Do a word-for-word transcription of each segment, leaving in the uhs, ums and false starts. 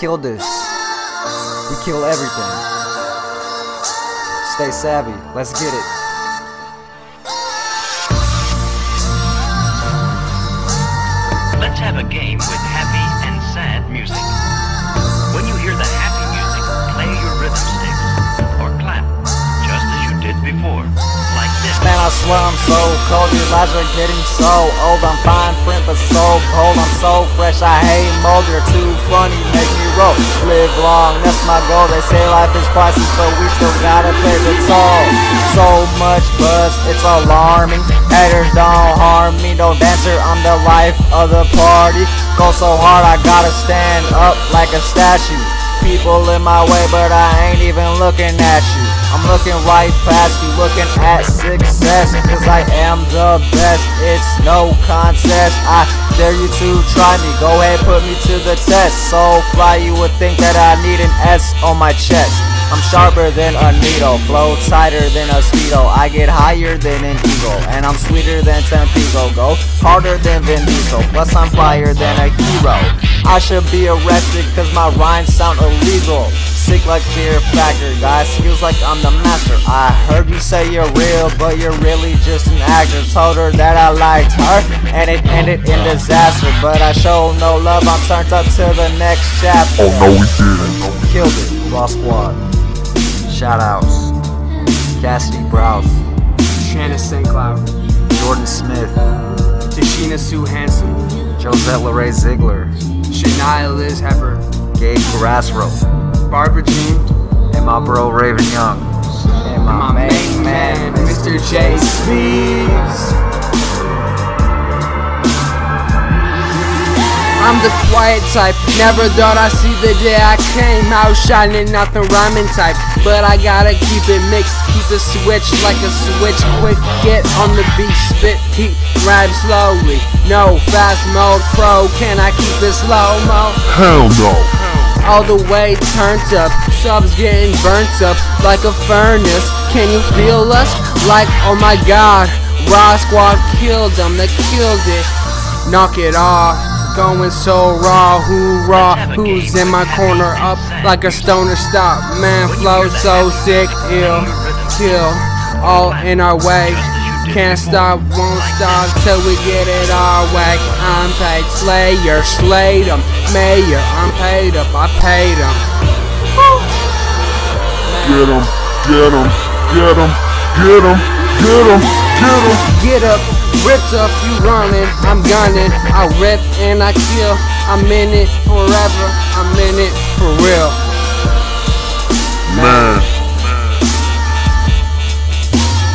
kill this. We kill everything. Stay savvy. Let's get it. Let's have a game with happy and sad music. When you hear the happy music, play your rhythm sticks or clap, just as you did before, like this. Man, I swear I'm so cold, these lives are getting so old. I'm fine print, but so cold. I'm so fresh, I hate mold. You're too funny, make me roll. Live long, that's my goal. They say life is priceless, but we still gotta pay the toll. So much buzz, it's alarming. Haters don't harm me, no dancer, I'm the life of the party. Go so hard, I gotta stand up like a statue. People in my way, but I ain't even looking at you. I'm looking right past you, looking at success, cause I am the best, it's no contest. I dare you to try me, go ahead, put me to the test. So fly, you would think that I need an S on my chest. I'm sharper than a needle, flow tighter than a speedo. I get higher than an eagle, and I'm sweeter than Tampico. Go harder than Vin Diesel, plus I'm flyer than a hero. I should be arrested, cause my rhymes sound illegal. Sick like Fear Factor, got skills like I'm the master. I heard you say you're real, but you're really just an actor. Told her that I liked her, and it ended in disaster. But I show no love, I'm turned up to the next chapter. Oh no, we didn't. Killed it, Rosquan. Shoutouts. Cassidy Brouse. Shanna Saint Cloud. Jordan Smith. Tashina Sue Hanson. Josette LaRae Ziegler. Shania Liz Hepper. Gabe Grassrope. Barbara Jean. And my bro Rayvenn Young. And my, my main man, man Mister J. J. Sleeves. I'm the quiet type, never thought I'd see the day I came out shining, not the rhyming type. But I gotta keep it mixed, keep the switch like a switch quick. Get on the beat, spit heat, rhyme slowly. No fast mode pro, can I keep it slow-mo? Hell no. All the way turned up, subs getting burnt up like a furnace. Can you feel us? Like, oh my god, Rosquan killed them, they killed it. Knock it off. Going so raw, hoorah, who's in my corner, up like a stoner stop, man, flow so sick, ill, kill, all in our way, can't stop, won't stop, till we get it our way. I'm paid slayer, slayed em, mayor, I'm paid up, I paid em. Get em, get em, get em, get em, get em, get em, get up. Ripped up, you running, I'm gunning. I rip and I kill, I'm in it forever, I'm in it for real. Man. Man.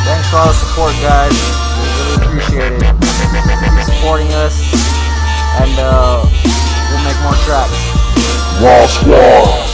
Thanks for all the support, guys. We really appreciate it. Keep supporting us, and uh, we'll make more tracks. Raw Squad.